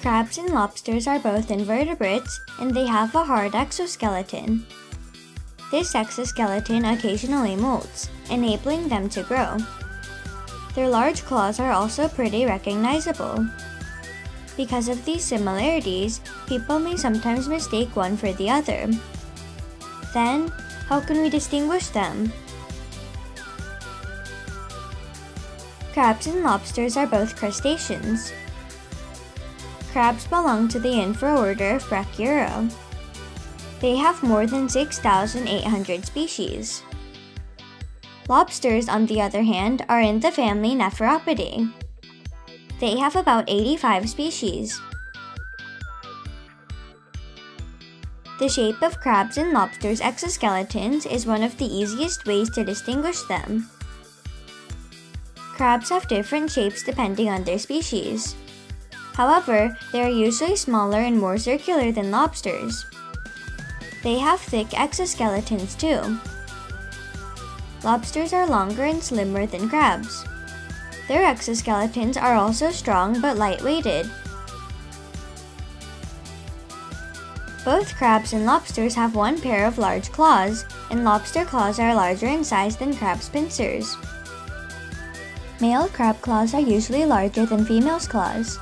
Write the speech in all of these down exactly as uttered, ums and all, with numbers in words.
Crabs and lobsters are both invertebrates, and they have a hard exoskeleton. This exoskeleton occasionally molts, enabling them to grow. Their large claws are also pretty recognizable. Because of these similarities, people may sometimes mistake one for the other. Then, how can we distinguish them? Crabs and lobsters are both crustaceans. Crabs belong to the infraorder of Brachyura. They have more than six thousand eight hundred species. Lobsters, on the other hand, are in the family Nephropidae. They have about eighty-five species. The shape of crabs and lobsters' exoskeletons is one of the easiest ways to distinguish them. Crabs have different shapes depending on their species. However, they are usually smaller and more circular than lobsters. They have thick exoskeletons too. Lobsters are longer and slimmer than crabs. Their exoskeletons are also strong but light-weighted. Both crabs and lobsters have one pair of large claws, and lobster claws are larger in size than crab's pincers. Male crab claws are usually larger than female's claws.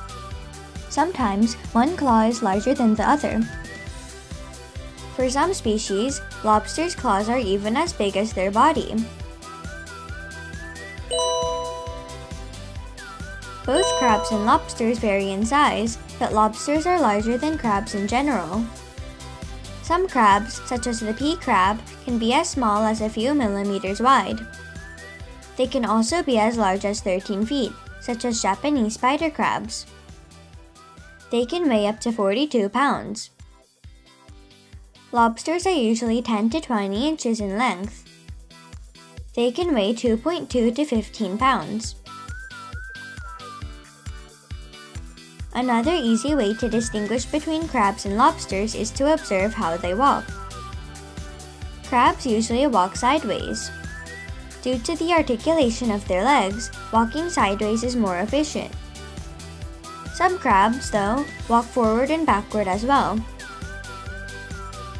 Sometimes, one claw is larger than the other. For some species, lobsters' claws are even as big as their body. Both crabs and lobsters vary in size, but lobsters are larger than crabs in general. Some crabs, such as the pea crab, can be as small as a few millimeters wide. They can also be as large as thirteen feet, such as Japanese spider crabs. They can weigh up to forty-two pounds. Lobsters are usually ten to twenty inches in length. They can weigh two point two to fifteen pounds. Another easy way to distinguish between crabs and lobsters is to observe how they walk. Crabs usually walk sideways. Due to the articulation of their legs, walking sideways is more efficient. Some crabs, though, walk forward and backward as well.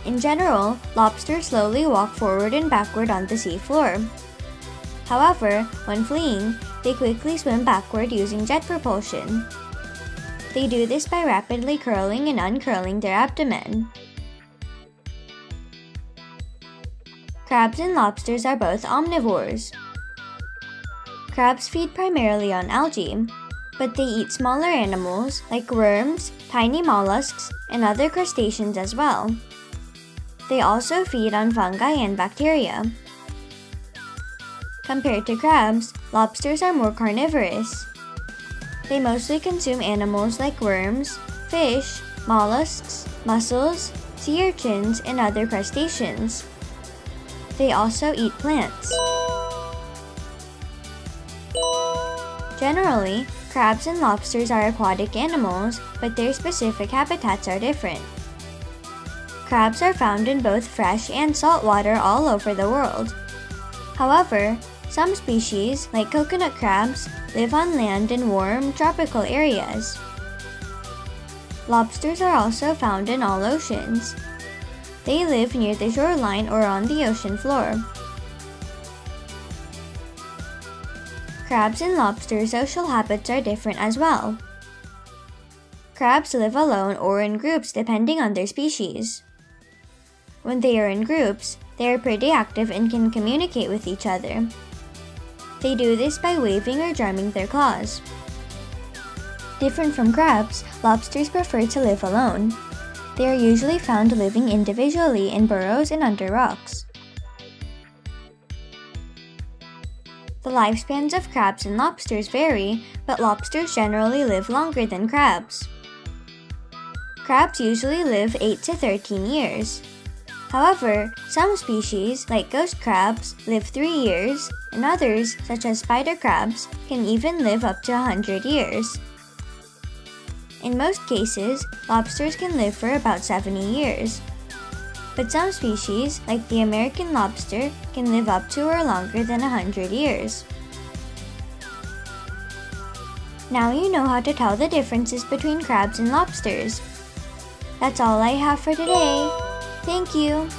In general, lobsters slowly walk forward and backward on the seafloor. However, when fleeing, they quickly swim backward using jet propulsion. They do this by rapidly curling and uncurling their abdomen. Crabs and lobsters are both omnivores. Crabs feed primarily on algae, but they eat smaller animals like worms, tiny mollusks, and other crustaceans as well. They also feed on fungi and bacteria. Compared to crabs, lobsters are more carnivorous. They mostly consume animals like worms, fish, mollusks, mussels, sea urchins, and other crustaceans. They also eat plants. Generally, crabs and lobsters are aquatic animals, but their specific habitats are different. Crabs are found in both fresh and salt water all over the world. However, some species, like coconut crabs, live on land in warm, tropical areas. Lobsters are also found in all oceans. They live near the shoreline or on the ocean floor. Crabs and lobsters' social habits are different as well. Crabs live alone or in groups depending on their species. When they are in groups, they are pretty active and can communicate with each other. They do this by waving or drumming their claws. Different from crabs, lobsters prefer to live alone. They are usually found living individually in burrows and under rocks. The lifespans of crabs and lobsters vary, but lobsters generally live longer than crabs. Crabs usually live eight to thirteen years. However, some species, like ghost crabs, live three years, and others, such as spider crabs, can even live up to one hundred years. In most cases, lobsters can live for about seventy years. But some species, like the American lobster, can live up to or longer than one hundred years. Now you know how to tell the differences between crabs and lobsters. That's all I have for today. Thank you.